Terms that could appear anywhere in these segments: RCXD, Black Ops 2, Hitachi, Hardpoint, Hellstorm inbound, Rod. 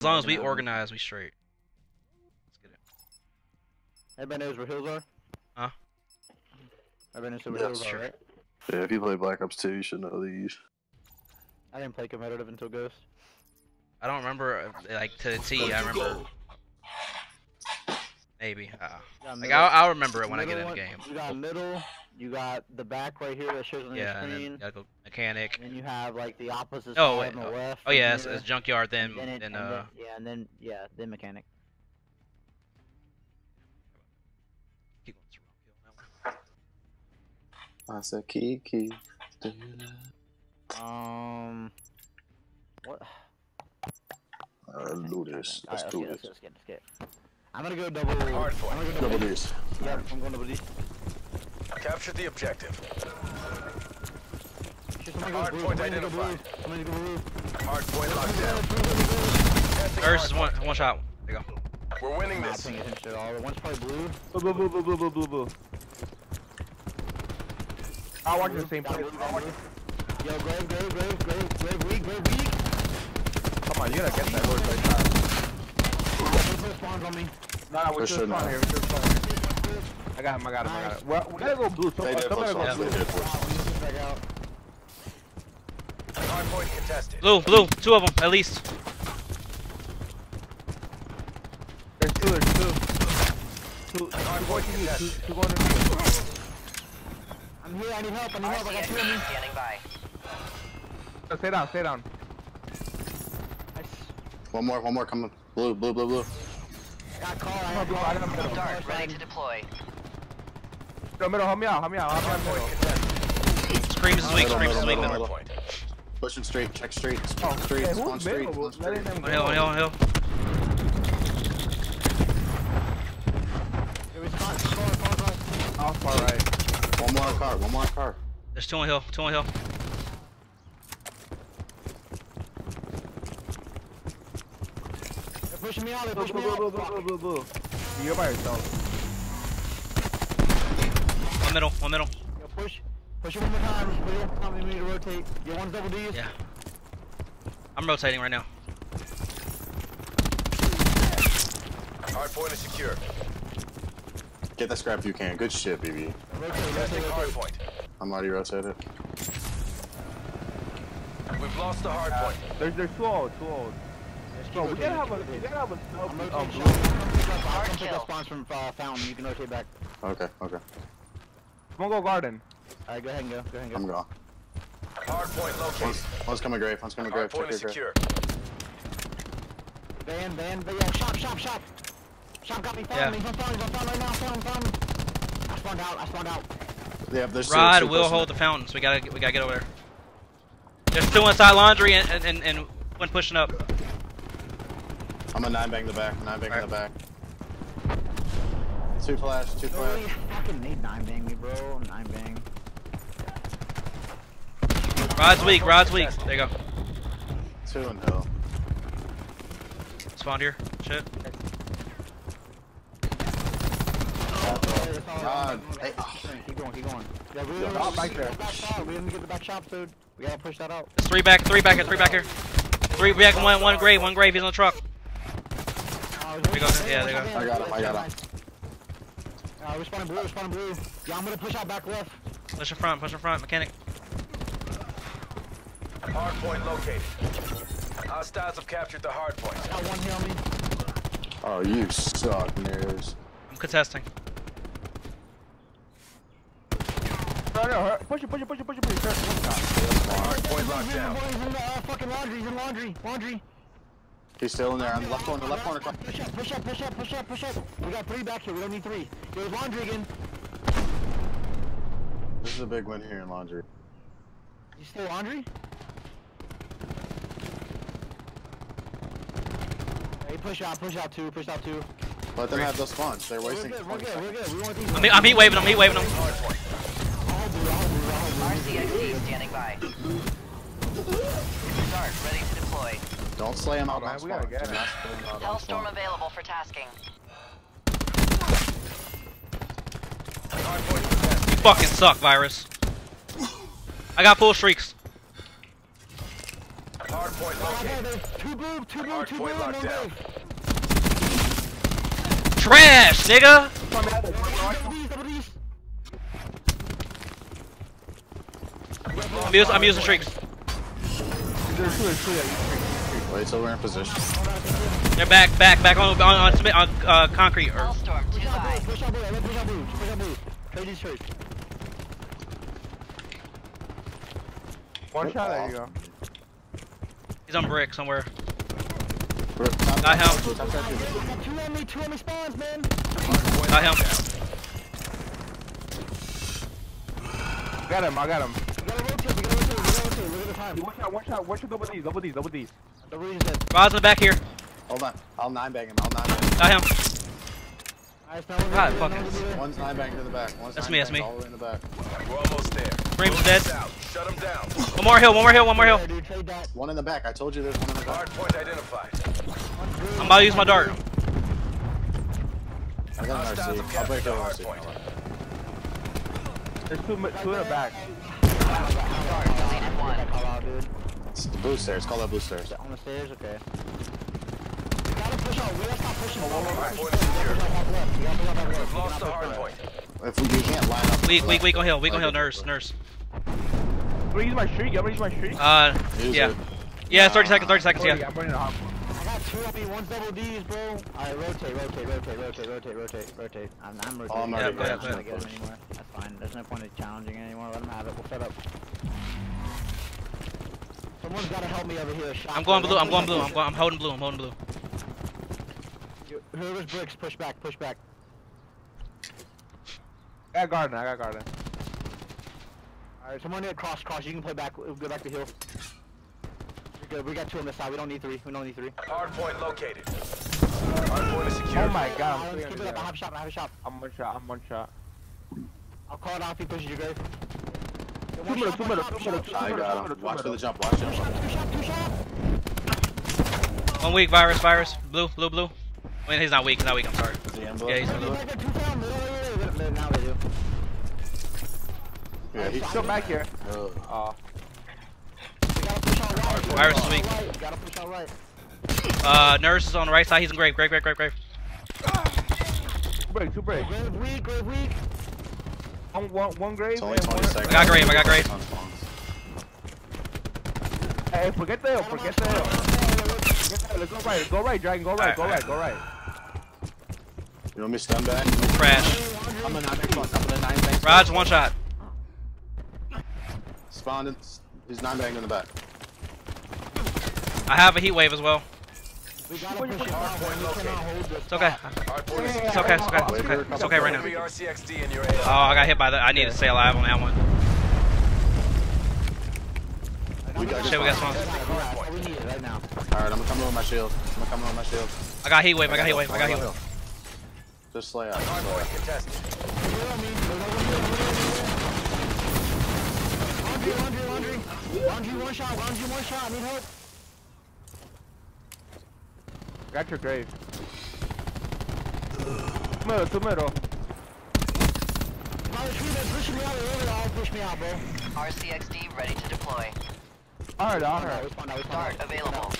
As long as we organize, we straight. Let's get it. Everybody knows where hills are? Huh? Everybody knows where hills are, right? Yeah, if you play Black Ops 2, you should know these. I didn't play competitive until Ghost. I don't remember, like, to the T, I remember. Maybe. Like, I'll remember it when I get in the game. You got middle, you got the back right here that shows on your screen. Yeah, go mechanic. And then you have, like, the opposite side on the left. Oh, yeah, it's junkyard, then mechanic. I said Kiki. What? Let's do this. I'm gonna go double. I'm gonna go double this. Yeah, I'm going double this. Capture the objective. Hardpoint identified. Hardpoint locked down. First one shot. There you go. We're winning this. One's probably blue. Blue. I walked in the same place. Yo, grave weak. Come on, you gotta get that lord right now. Spawns on me. Nah, we're still spawn here, I got him. Well, we gotta go blue, we gotta go blue. Hardpoint contested. Blue, two of them, at least. There's two. Hardpoint contested. Two going to me. I'm here, I need help, I got two of me. Standing by. So stay down. One more, come on. Blue. Got call, I got blue. Dark, ready to deploy. Go middle, help me out. Scream is weak. Pushing straight, check straight, spawn straight. On hill. Off far right. One more car. There's two on hill. They're pushing me out, Blue. You're by yourself. One middle. Yo, push it one more time. You need to rotate. You want double D's? Yeah. I'm rotating right now. Hard point is secure. Get that scrap if you can. Good shit, BB. Rotate. I'm already rotated. We've lost the hard point. They're too old. Bro, we gotta have a blue. I'm take a spawn from Fountain. You can rotate back. Okay. Come on, go garden. Alright, go ahead and go. I'm gone. Hard point located. One's coming grave. Hard point is secure. Van. Shop. Shop got me, found me. I'm found right now. Found me. I spawned out. Yeah, there's Rod will hold the fountain, so we gotta get over there. There's two inside laundry and one pushing up. I'm gonna nine bang the back. Two flash. Fucking need nine bang me, bro. Nine bang. Rod's weak. There you go. Two and hill. Spawned here. Shit. God. Hey. Keep going. Yeah, we're not back there. We didn't get the back shop, dude. We gotta push that out. It's three back here. Three back and one grave. He's on the truck. There you go. I got him. We're spawning blue. Yeah, I'm gonna push out back left. Push in front, mechanic. Hard point located. Hostiles have captured the hard point. I got one here on me. Oh, you suck, nerds. I'm contesting. No, push it. Hardpoint locked down. He's in laundry. He's still in there. I'm left corner. Push up. We got three back here. We don't need three. There's laundry again. This is a big win here in laundry. You still laundry? Hey, push out two. Let them have those spawns. They're wasting. We're good. We want these. I'm heat waving them. RCXD standing by. Start, ready to deploy. Don't slay him out, man. We gotta get him. Hellstorm available for tasking. You fucking suck, Virus. I got full streaks. Hard point located. Two blue, no way. Trash, nigga! I'm using streaks. Wait till we're in position. They're back on concrete. Hellstorm too high. Push up blue. One shot, there you go. He's on brick somewhere. Not him. Two enemy spawns, man. Not him. I got him. We gotta rotate. Look at the time. One shot. One shot. Double D's. Rosin back here. Hold on. I'll nine-bag him. Not him. God, fuck it. One's nine-bagged in the back. That's me. All the way in the back. We're almost there. Frame's dead. Shut him down. One more hill. One in the back. I told you there's one in the back. Hard point identified. I'm about to use my dart. I got an RC. I'll break the RC. There's two in the back. It's the blue stairs. Call that blue stairs. On the stairs? Okay. We can't line up. Weak on hill. Nurse. I'm gonna use my streak. Yeah, 30 seconds, yeah. I got two up, one's double D's, bro. Alright, rotate. I'm rotating. Yeah, go ahead. That's fine. There's no point in challenging anymore. Let them have it. We'll set up. Someone's gotta help me over here. I'm going blue. I'm holding blue. Whoever's bricks, push back. I got garden. Alright, someone need to cross, you can play back, we'll go back to hill. We're good, we got two on this side, we don't need three. Hard point located. Hard point is secure. Oh my god, I'm clear. I have a shot. I'm one shot. I'll call it off, he pushes your grave. Two minutes. Watch for the jump, watch him. Two shot. 1 weak, virus. Blue. I mean, he's not weak, I'm sorry. Yeah, he's blue. Yeah, he's still back here. Virus is weak. Nurse is on the right side, he's in grave. Grave. Two break. Grave weak. One grave. I got grave. Hey, forget the hill. Let's go right, Dragon, go right. You want me to stun back? Crash. I'm gonna nine-bang. Rod's one shot. Spawned. He's nine-bang in the back. I have a heat wave as well. We gotta push it. It's okay right now. Oh, I got hit by that. I need to stay alive on that one. We got spawned. We need it right now. Alright, I'm gonna come in with my shield. I got heat wave. Just lay out. Laundry, one shot, I need help. Got your grave. Two middle. Push me out, bro. RCXD ready to deploy. Alright. Start available.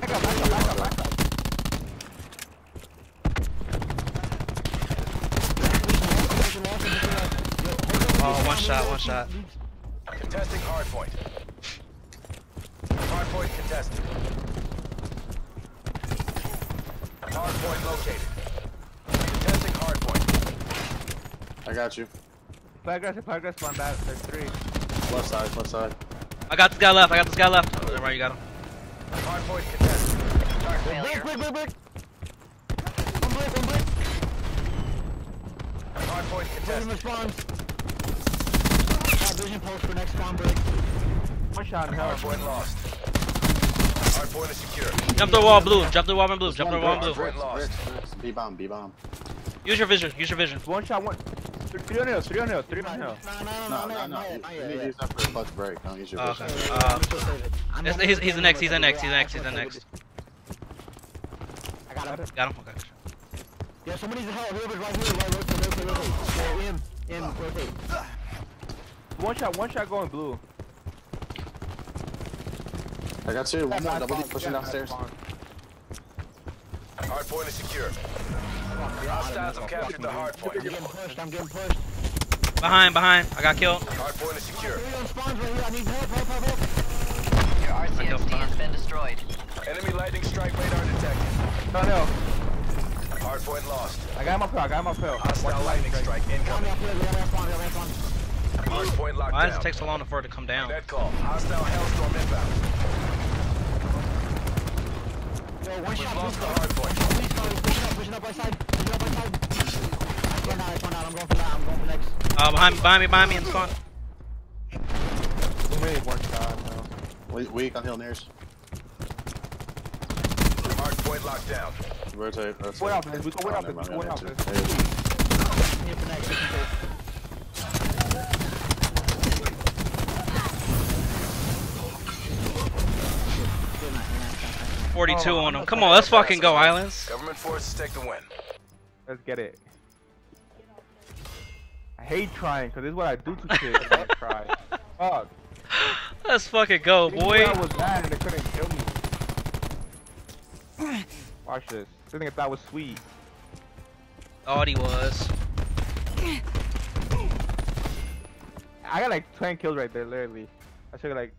Back up. Oh, one shot. Contesting hard point. Hard point contested. Hard point located. Contesting hard point. I got you. Flaggrass, one back. There's three. Left side. I got this guy left. Oh, never mind, you got him. Hard point contested. Break. One break. Hard point contested. Vision post for next spawn break. One shot. Hard point lost. Hard point is secure. Jump the wall and blue. Hard point lost. B bomb. Use your vision. One shot. Three on hill. No. You need to use that for a clutch break. Don't use your vision. Okay. He's the next. I got him. Okay. Yeah, somebody's in hell. Right here. In. Rotate. One shot going blue. I I got two. One more. Double D pushing downstairs. Hard point is secure. The hostiles have captured the hard point. I'm getting pushed. Behind, I got killed. Hard point is secure. I need help, Your RCXD has been destroyed. Enemy lightning strike radar detected. No, no. Hard point lost. I got him uphill. Hostile lightning strike incoming. Hard point locked down. Why does it take so long for it to come down? That call. Hostile Hellstorm inbound. Yo, one shot. Lost the hard point. Pushing up right side. It's going out. I'm going for that. I'm going for next. Behind me and spawn. Weak on hill nears. Hard point locked down. Rotate. Way up, man. Way up. 42 on them. Come on, let's fucking go, Islands. Government forces take the win. Let's get it. I hate trying, cause this is what I do to kids. I try. Fuck. Let's fucking go, boy. I was mad and they couldn't kill me. Watch this. This nigga thought was sweet. Thought he was. I got like 10 kills right there, literally. I took like